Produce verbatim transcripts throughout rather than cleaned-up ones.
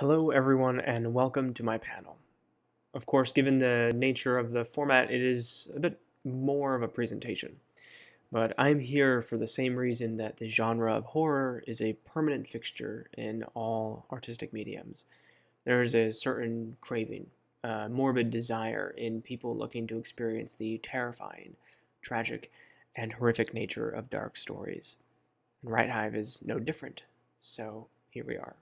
Hello everyone and welcome to my panel. Of course, given the nature of the format, it is a bit more of a presentation, but I'm here for the same reason that the genre of horror is a permanent fixture in all artistic mediums. There is a certain craving, uh, morbid desire in people looking to experience the terrifying, tragic, and horrific nature of dark stories. And WriteHive is no different, so here we are.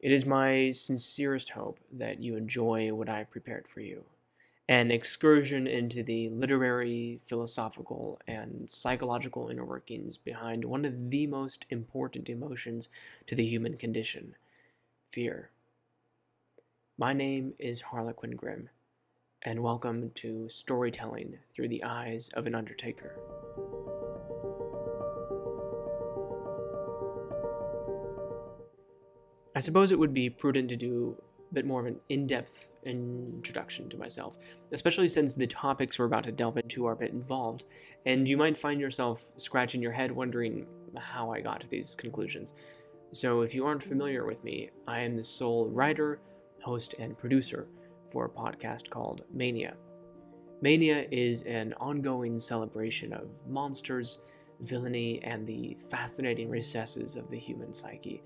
It is my sincerest hope that you enjoy what I've prepared for you, an excursion into the literary, philosophical, and psychological inner workings behind one of the most important emotions to the human condition, fear. My name is Harlequin Grimm, and welcome to Storytelling Through the Eyes of an Undertaker. I suppose it would be prudent to do a bit more of an in-depth introduction to myself, especially since the topics we're about to delve into are a bit involved, and you might find yourself scratching your head wondering how I got to these conclusions. So if you aren't familiar with me, I am the sole writer, host, and producer for a podcast called Mania. Mania is an ongoing celebration of monsters, villainy, and the fascinating recesses of the human psyche.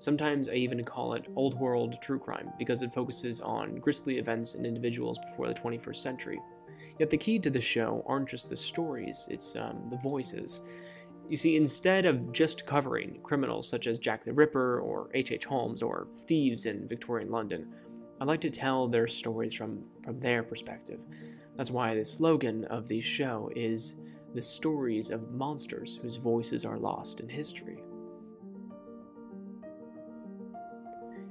Sometimes I even call it old-world true crime because it focuses on grisly events and individuals before the twenty-first century. Yet the key to the show aren't just the stories, it's um, the voices. You see, instead of just covering criminals such as Jack the Ripper or H H Holmes or thieves in Victorian London, I like to tell their stories from, from their perspective. That's why the slogan of the show is the stories of monsters whose voices are lost in history.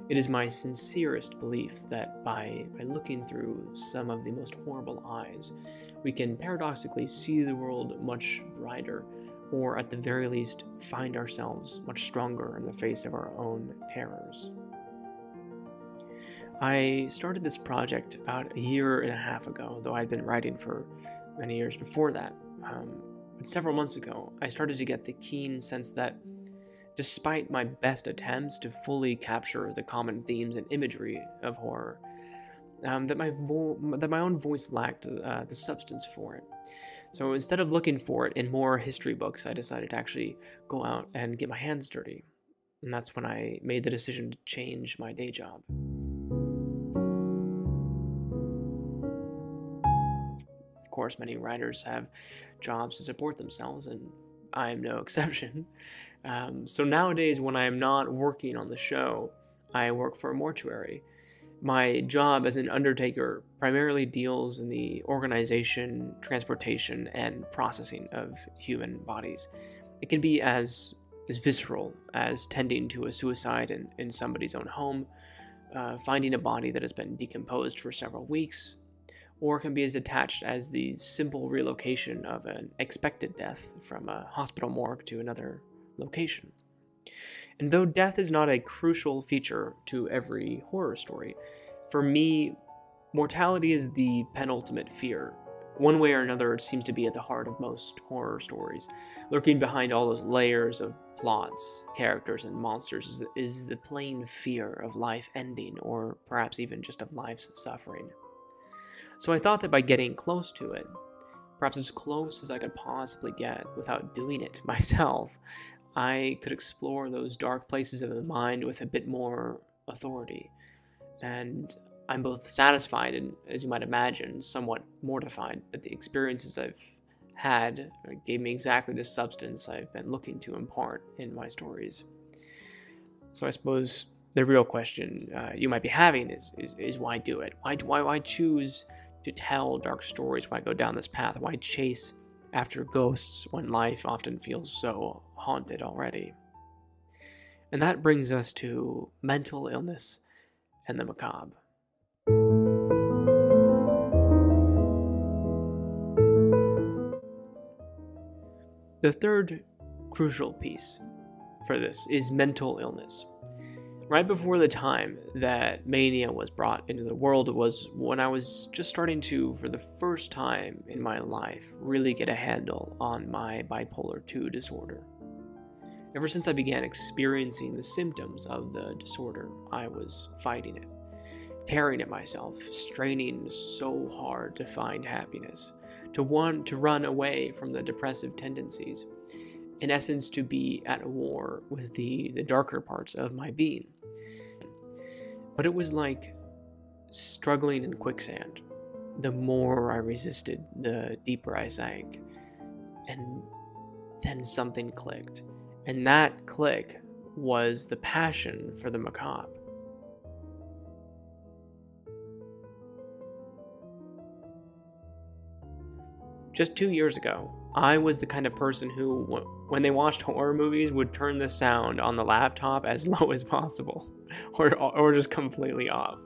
It is my sincerest belief that by, by looking through some of the most horrible eyes, we can paradoxically see the world much brighter, or at the very least, find ourselves much stronger in the face of our own terrors. I started this project about a year and a half ago, though I'd been writing for many years before that. Um, but several months ago, I started to get the keen sense that, despite my best attempts to fully capture the common themes and imagery of horror, um, that my vo that my own voice lacked uh, the substance for it. So instead of looking for it in more history books, I decided to actually go out and get my hands dirty. And that's when I made the decision to change my day job. Of course, many writers have jobs to support themselves, and I am no exception. Um, so nowadays, when I am not working on the show, I work for a mortuary. My job as an undertaker primarily deals in the organization, transportation, and processing of human bodies. It can be as, as visceral as tending to a suicide in, in somebody's own home, uh, finding a body that has been decomposed for several weeks, or can be as detached as the simple relocation of an expected death from a hospital morgue to another location. And though death is not a crucial feature to every horror story, for me, mortality is the penultimate fear. One way or another, it seems to be at the heart of most horror stories. Lurking behind all those layers of plots, characters, and monsters is the plain fear of life ending, or perhaps even just of life's suffering. So I thought that by getting close to it, perhaps as close as I could possibly get without doing it myself, I could explore those dark places of the mind with a bit more authority. And I'm both satisfied and, as you might imagine, somewhat mortified that the experiences I've had gave me exactly the substance I've been looking to impart in my stories. So I suppose the real question uh, you might be having is, is, is why do it? Why, why, why choose to tell dark stories? Why go down this path? Why chase after ghosts when life often feels so haunted already? And that brings us to mental illness and the macabre. The third crucial piece for this is mental illness. Right before the time that Mania was brought into the world was when I was just starting to, for the first time in my life, really get a handle on my bipolar two disorder. Ever since I began experiencing the symptoms of the disorder, I was fighting it, tearing at myself, straining so hard to find happiness, to want to run away from the depressive tendencies, in essence to be at war with the, the darker parts of my being. But it was like struggling in quicksand. The more I resisted, the deeper I sank. And then something clicked. And that click was the passion for the macabre. Just two years ago, I was the kind of person who, when they watched horror movies, would turn the sound on the laptop as low as possible, or, or just completely off.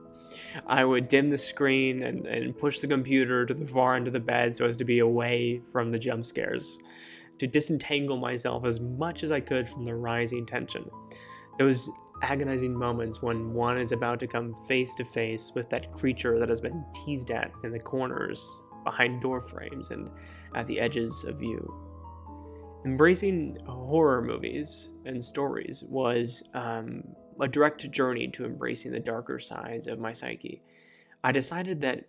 I would dim the screen and, and push the computer to the far end of the bed so as to be away from the jump scares, to disentangle myself as much as I could from the rising tension. Those agonizing moments when one is about to come face to face with that creature that has been teased at in the corners, behind door frames, and at the edges of view. Embracing horror movies and stories was um, a direct journey to embracing the darker sides of my psyche. I decided that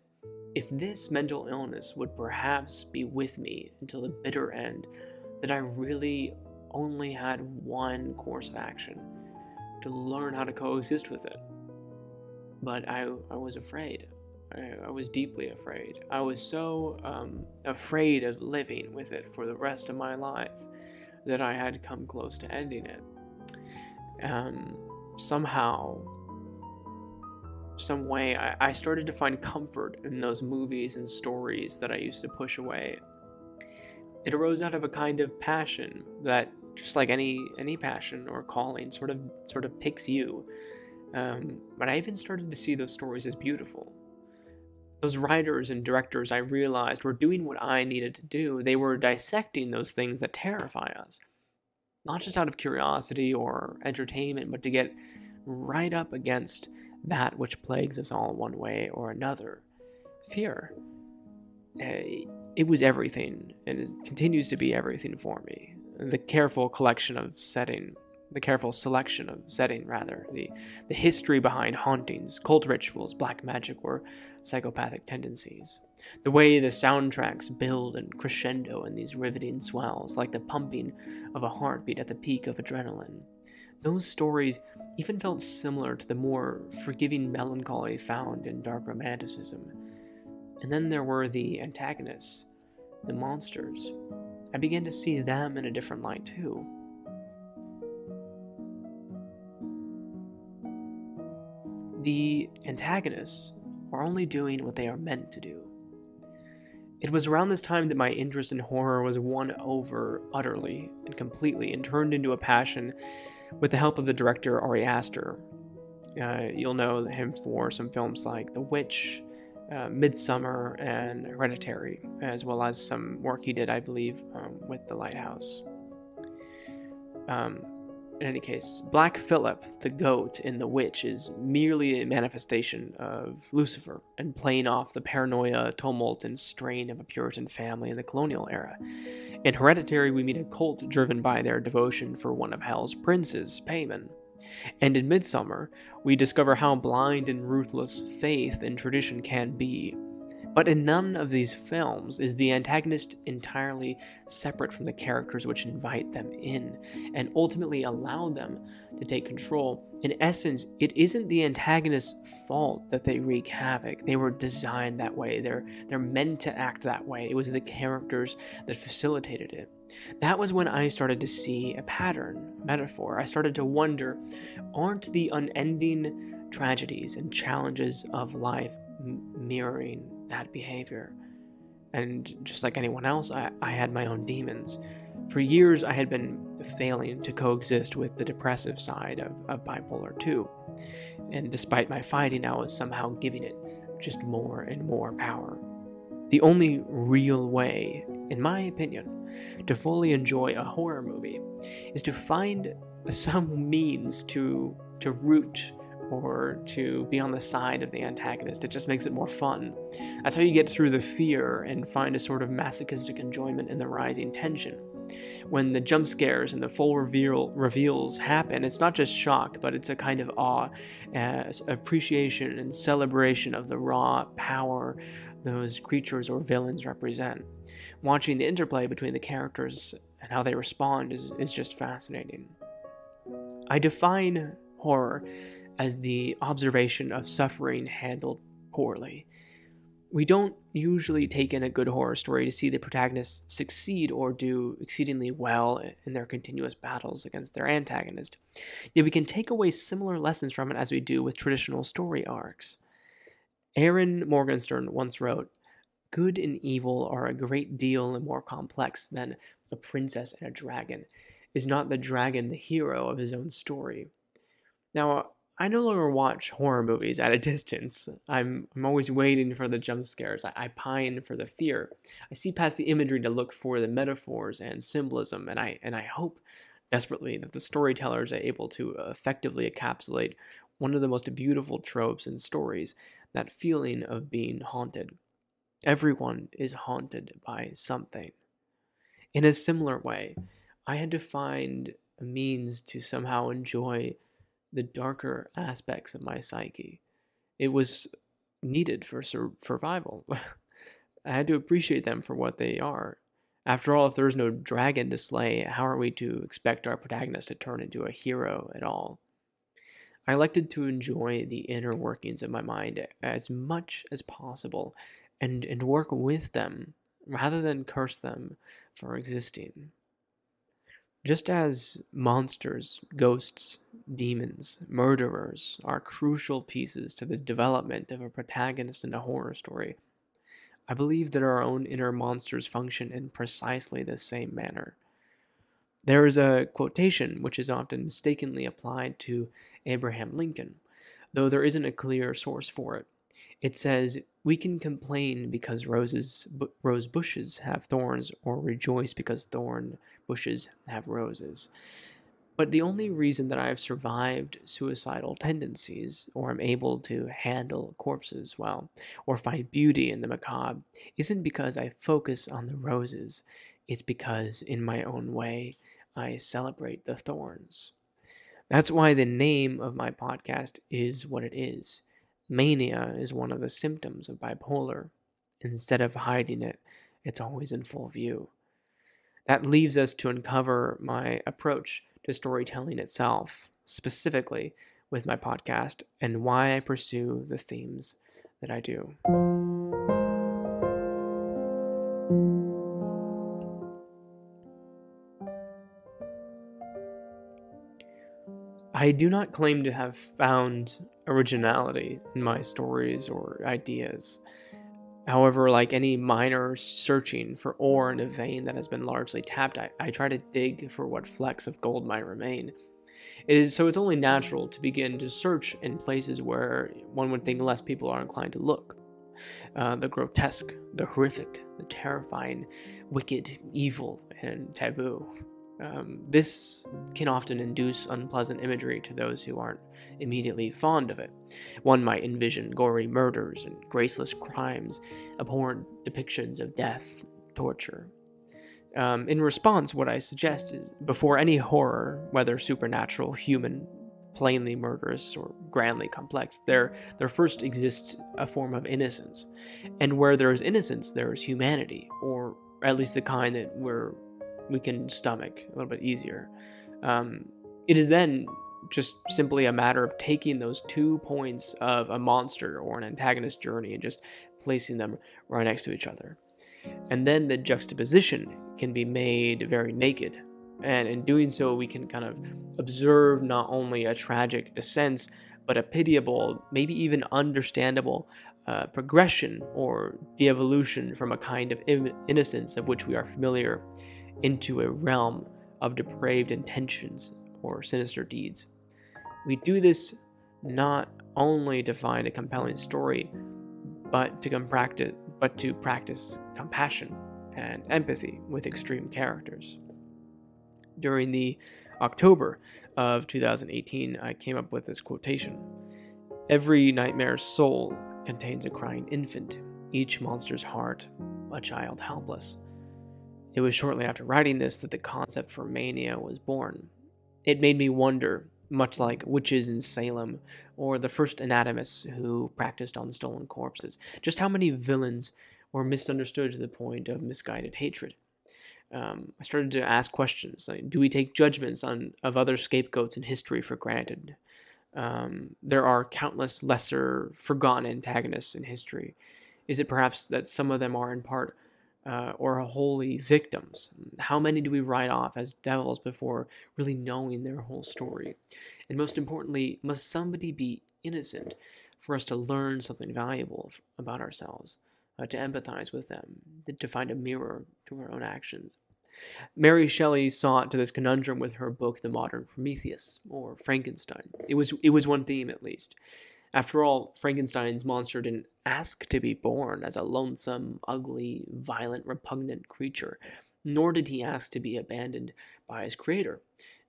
if this mental illness would perhaps be with me until the bitter end, that I really only had one course of action: to learn how to coexist with it. But I, I was afraid. I, I was deeply afraid. I was so um, afraid of living with it for the rest of my life that I had come close to ending it. Um, somehow, some way, I, I started to find comfort in those movies and stories that I used to push away. It arose out of a kind of passion that, just like any any passion or calling, sort of sort of picks you. Um, but I even started to see those stories as beautiful. Those writers and directors, I realized, were doing what I needed to do. They were dissecting those things that terrify us, not just out of curiosity or entertainment, but to get right up against that which plagues us all one way or another. Fear. It was everything, and it continues to be everything for me. The careful collection of setting, the careful selection of setting, rather, the, the history behind hauntings, cult rituals, black magic, or psychopathic tendencies. The way the soundtracks build and crescendo in these riveting swells, like the pumping of a heartbeat at the peak of adrenaline. Those stories even felt similar to the more forgiving melancholy found in dark romanticism. And then there were the antagonists, the monsters. I began to see them in a different light too. The antagonists are only doing what they are meant to do. It was around this time that my interest in horror was won over utterly and completely and turned into a passion with the help of the director Ari Aster. Uh, you'll know him for some films like The Witch, uh, Midsummer, and Hereditary, as well as some work he did, I believe, um, with The Lighthouse. Um, In any case, Black Philip, the goat in The Witch, is merely a manifestation of Lucifer and playing off the paranoia, tumult, and strain of a Puritan family in the colonial era. In Hereditary, we meet a cult driven by their devotion for one of Hell's princes, Paimon. And in Midsummer, we discover how blind and ruthless faith and tradition can be. But in none of these films is the antagonist entirely separate from the characters which invite them in, and ultimately allow them to take control. In essence, it isn't the antagonist's fault that they wreak havoc. They were designed that way. They're, they're meant to act that way. It was the characters that facilitated it. That was when I started to see a pattern, a metaphor. I started to wonder, aren't the unending tragedies and challenges of life mirroring that behavior? And just like anyone else, I, I had my own demons. For years, I had been failing to coexist with the depressive side of, of bipolar two, and despite my fighting, I was somehow giving it just more and more power. The only real way, in my opinion, to fully enjoy a horror movie is to find some means to, to root or to be on the side of the antagonist. It just makes it more fun. That's how you get through the fear and find a sort of masochistic enjoyment in the rising tension. When the jump scares and the full reveal reveals happen, it's not just shock, but it's a kind of awe, uh, appreciation, and celebration of the raw power those creatures or villains represent. Watching the interplay between the characters and how they respond is, is just fascinating. I define horror as the observation of suffering handled poorly. We don't usually take in a good horror story to see the protagonists succeed or do exceedingly well in their continuous battles against their antagonist, yet we can take away similar lessons from it as we do with traditional story arcs. Aaron Morgenstern once wrote, "Good and evil are a great deal more complex than a princess and a dragon. Is not the dragon the hero of his own story?" Now, I no longer watch horror movies at a distance. I'm, I'm always waiting for the jump scares. I, I pine for the fear. I see past the imagery to look for the metaphors and symbolism, and I, and I hope desperately that the storytellers are able to effectively encapsulate one of the most beautiful tropes in stories, that feeling of being haunted. Everyone is haunted by something. In a similar way, I had to find a means to somehow enjoy the darker aspects of my psyche. It was needed for sur- survival. I had to appreciate them for what they are. After all, if there's no dragon to slay, how are we to expect our protagonist to turn into a hero at all? I elected to enjoy the inner workings of my mind as much as possible and, and work with them rather than curse them for existing. Just as monsters, ghosts, demons, murderers are crucial pieces to the development of a protagonist in a horror story, I believe that our own inner monsters function in precisely the same manner. There is a quotation which is often mistakenly applied to Abraham Lincoln, though there isn't a clear source for it. It says, "We can complain because roses, bu- rose bushes have thorns, or rejoice because thorn bushes have roses." But the only reason that I have survived suicidal tendencies, or am able to handle corpses well, or find beauty in the macabre, isn't because I focus on the roses. It's because, in my own way, I celebrate the thorns. That's why the name of my podcast is what it is. Mania is one of the symptoms of bipolar. Instead of hiding it, it's always in full view. That leaves us to uncover my approach to storytelling itself, specifically with my podcast, and why I pursue the themes that I do. I do not claim to have found originality in my stories or ideas. However, like any miner searching for ore in a vein that has been largely tapped, I, I try to dig for what flecks of gold might remain. It is, so it's only natural to begin to search in places where one would think less people are inclined to look. Uh, the grotesque, the horrific, the terrifying, wicked, evil, and taboo. Um, this can often induce unpleasant imagery to those who aren't immediately fond of it. One might envision gory murders and graceless crimes, abhorrent depictions of death, torture. Um, in response, what I suggest is, before any horror, whether supernatural, human, plainly murderous, or grandly complex, there, there first exists a form of innocence. And where there is innocence, there is humanity, or at least the kind that we're we can stomach a little bit easier. Um, it is then just simply a matter of taking those two points of a monster or an antagonist journey and just placing them right next to each other. And then the juxtaposition can be made very naked. And in doing so, we can kind of observe not only a tragic descent, but a pitiable, maybe even understandable uh, progression or de-evolution from a kind of in- innocence of which we are familiar into a realm of depraved intentions or sinister deeds. We do this not only to find a compelling story, but to com- practice, but to practice compassion and empathy with extreme characters. During the October of two thousand eighteen, I came up with this quotation: "Every nightmare's soul contains a crying infant, each monster's heart a child helpless." It was shortly after writing this that the concept for mania was born. It made me wonder, much like witches in Salem or the first anatomists who practiced on stolen corpses, just how many villains were misunderstood to the point of misguided hatred. Um, I started to ask questions like, do we take judgments on of other scapegoats in history for granted? Um, there are countless lesser, forgotten antagonists in history. Is it perhaps that some of them are in part uh, or wholly victims? How many do we write off as devils before really knowing their whole story? And most importantly, must somebody be innocent for us to learn something valuable f- about ourselves, uh, to empathize with them, to find a mirror to our own actions? Mary Shelley sought to this conundrum with her book The Modern Prometheus, or Frankenstein. It was it was one theme, at least. After all, Frankenstein's monster didn't ask to be born as a lonesome, ugly, violent, repugnant creature, nor did he ask to be abandoned by his creator,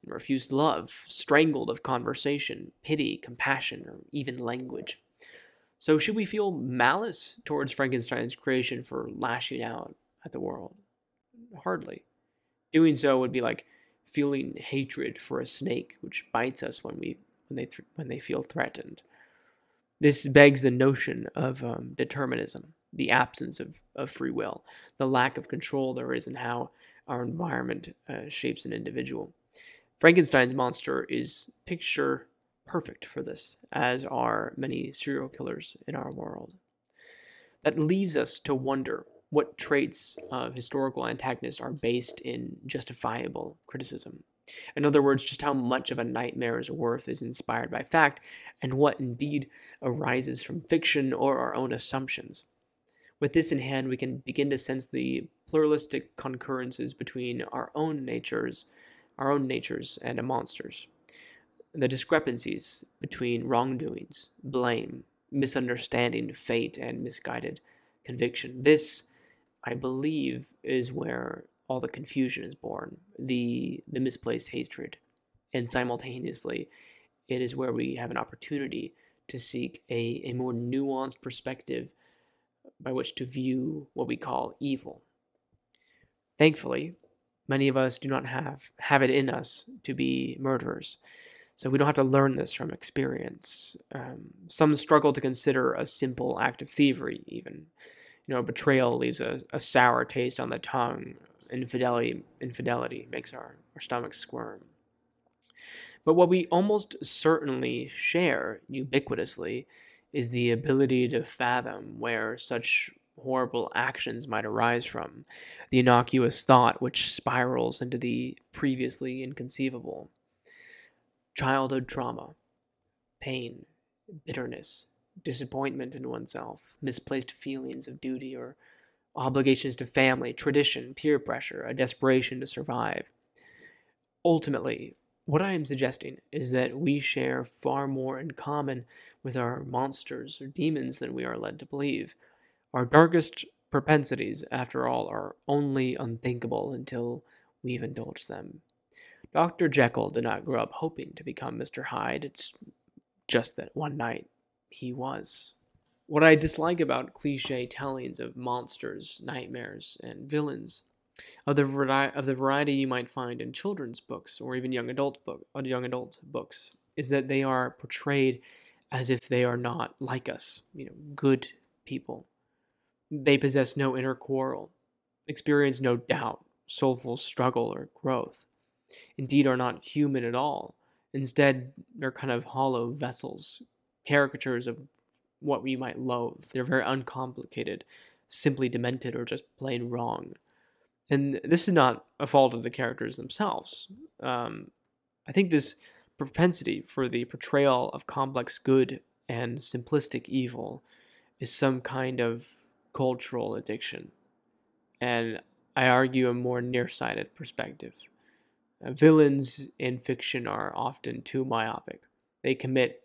and refused love, strangled of conversation, pity, compassion, or even language. So should we feel malice towards Frankenstein's creation for lashing out at the world? Hardly. Doing so would be like feeling hatred for a snake which bites us when we when they th- when they feel threatened. This begs the notion of um, determinism, the absence of, of free will, the lack of control there is in how our environment uh, shapes an individual. Frankenstein's monster is picture perfect for this, as are many serial killers in our world. That leaves us to wonder what traits of historical antagonists are based in justifiable criticism. In other words, just how much of a nightmare's worth is inspired by fact, and what indeed arises from fiction or our own assumptions. With this in hand, we can begin to sense the pluralistic concurrences between our own natures, our own natures and a monster's, the discrepancies between wrongdoings, blame, misunderstanding, fate, and misguided conviction. This, I believe, is where all the confusion is born, the the misplaced hatred, and simultaneously, it is where we have an opportunity to seek a, a more nuanced perspective by which to view what we call evil. Thankfully, many of us do not have, have it in us to be murderers, so we don't have to learn this from experience. Um, some struggle to consider a simple act of thievery, even. You know, betrayal leaves a, a sour taste on the tongue. Infidelity, infidelity makes our, our stomachs squirm. But what we almost certainly share ubiquitously is the ability to fathom where such horrible actions might arise from, the innocuous thought which spirals into the previously inconceivable. Childhood trauma, pain, bitterness, disappointment in oneself, misplaced feelings of duty or obligations to family, tradition, peer pressure, a desperation to survive. Ultimately, what I am suggesting is that we share far more in common with our monsters or demons than we are led to believe. Our darkest propensities, after all, are only unthinkable until we've indulged them. Doctor Jekyll did not grow up hoping to become Mister Hyde. It's just that one night he was. What I dislike about cliche tellings of monsters, nightmares, and villains, of the vari- of the variety you might find in children's books or even young adult book or young adult books, is that they are portrayed as if they are not like us. You know, good people. They possess no inner quarrel, experience no doubt, soulful struggle, or growth. Indeed, are not human at all. Instead, they're kind of hollow vessels, caricatures of what we might loathe. They're very uncomplicated, simply demented, or just plain wrong. And this is not a fault of the characters themselves. Um, I think this propensity for the portrayal of complex good and simplistic evil is some kind of cultural addiction, and I argue a more nearsighted perspective. Uh, villains in fiction are often too myopic. They commit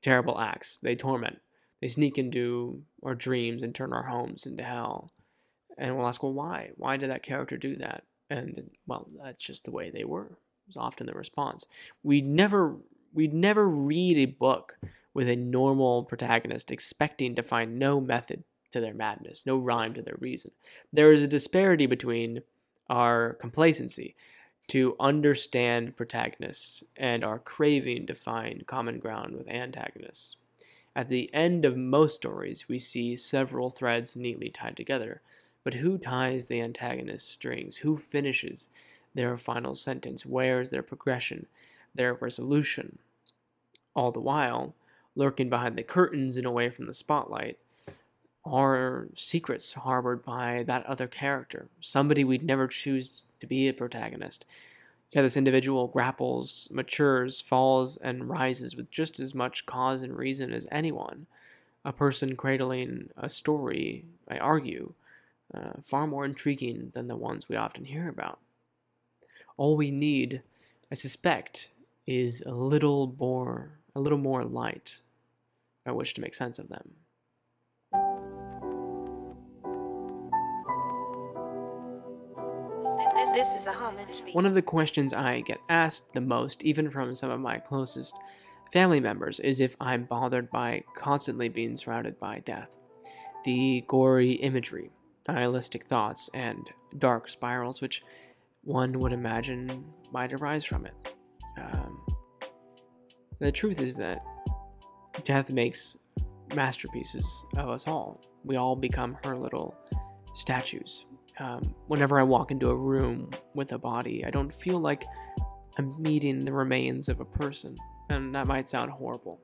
terrible acts. They torment. They sneak into our dreams and turn our homes into hell. And we'll ask, well, why? Why did that character do that? And, well, that's just the way they were, is often the response. We'd never, we'd never read a book with a normal protagonist expecting to find no method to their madness, no rhyme to their reason. There is a disparity between our complacency to understand protagonists and our craving to find common ground with antagonists. At the end of most stories, we see several threads neatly tied together, but who ties the antagonist's strings? Who finishes their final sentence? Where is their progression, their resolution? All the while, lurking behind the curtains and away from the spotlight, are secrets harbored by that other character, somebody we'd never choose to be a protagonist. Yeah, this individual grapples, matures, falls, and rises with just as much cause and reason as anyone. A person cradling a story, I argue, uh, far more intriguing than the ones we often hear about. All we need, I suspect, is a little more, a little more light by which to make sense of them. This is a One of the questions I get asked the most, even from some of my closest family members, is if I'm bothered by constantly being surrounded by death. The gory imagery, nihilistic thoughts, and dark spirals which one would imagine might arise from it. Um, the truth is that death makes masterpieces of us all. We all become her little statues. Um, whenever I walk into a room with a body, I don't feel like I'm meeting the remains of a person, and that might sound horrible.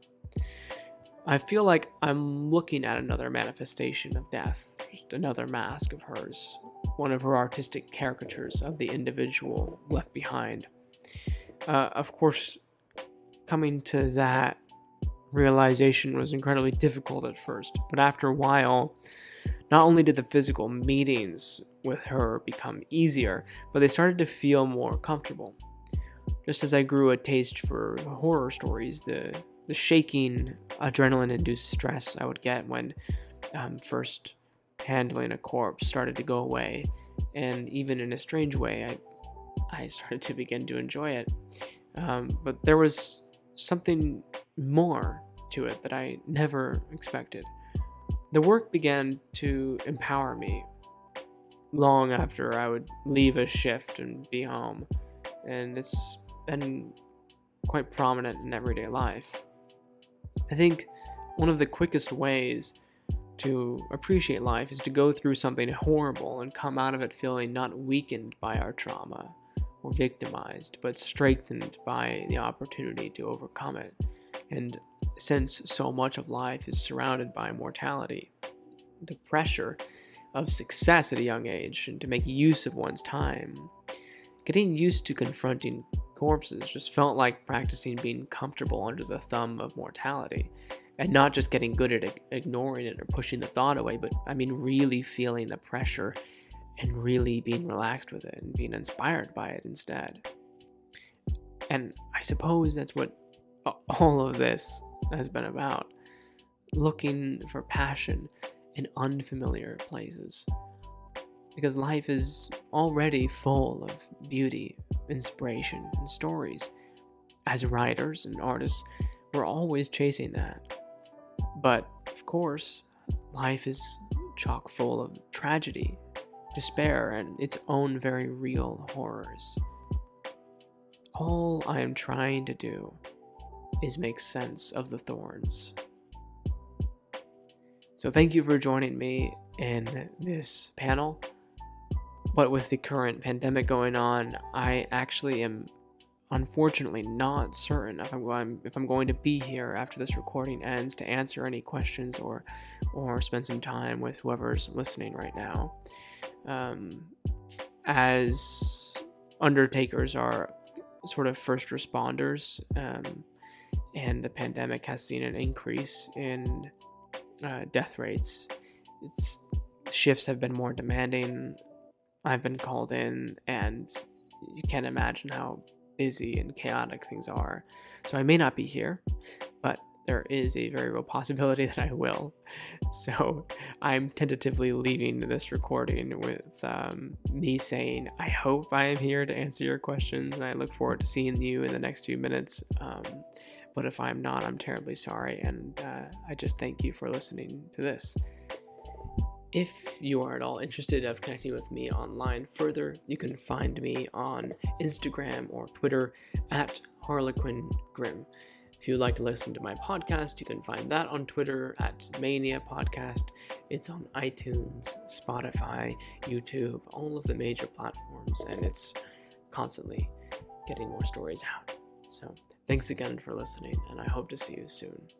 I feel like I'm looking at another manifestation of death, just another mask of hers, one of her artistic caricatures of the individual left behind. Uh, of course, coming to that realization was incredibly difficult at first, but after a while, not only did the physical meetings with her become easier, but they started to feel more comfortable. Just as I grew a taste for horror stories, the, the shaking, adrenaline-induced stress I would get when um, first handling a corpse started to go away, and even in a strange way, I, I started to begin to enjoy it. Um, but there was something more to it that I never expected. The work began to empower me long after I would leave a shift and be home, and it's been quite prominent in everyday life. I think one of the quickest ways to appreciate life is to go through something horrible and come out of it feeling not weakened by our trauma or victimized, but strengthened by the opportunity to overcome it. And since so much of life is surrounded by mortality, the pressure of success at a young age and to make use of one's time, getting used to confronting corpses just felt like practicing being comfortable under the thumb of mortality, and not just getting good at ignoring it or pushing the thought away, but I mean really feeling the pressure and really being relaxed with it and being inspired by it instead. And I suppose that's what all of this has been about, looking for passion in unfamiliar places, because life is already full of beauty, inspiration, and stories. As writers and artists, we're always chasing that, but of course life is chock full of tragedy, despair, and its own very real horrors. All I am trying to do is make sense of the thorns. So thank you for joining me in this panel. But with the current pandemic going on, I actually am unfortunately not certain if I'm, if I'm going to be here after this recording ends to answer any questions or or spend some time with whoever's listening right now. Um, as undertakers are sort of first responders, um, and the pandemic has seen an increase in uh, death rates. It's, shifts have been more demanding. I've been called in, and you can't imagine how busy and chaotic things are. So I may not be here, but there is a very real possibility that I will. So I'm tentatively leaving this recording with um, me saying, I hope I am here to answer your questions, and I look forward to seeing you in the next few minutes. Um, But if I'm not, I'm terribly sorry, and uh, I just thank you for listening to this. If you are at all interested of connecting with me online further, you can find me on Instagram or Twitter at Harlequin Grimm. If you'd like to listen to my podcast, you can find that on Twitter at Mania Podcast. It's on iTunes, Spotify, YouTube, all of the major platforms, and it's constantly getting more stories out. So thanks again for listening, and I hope to see you soon.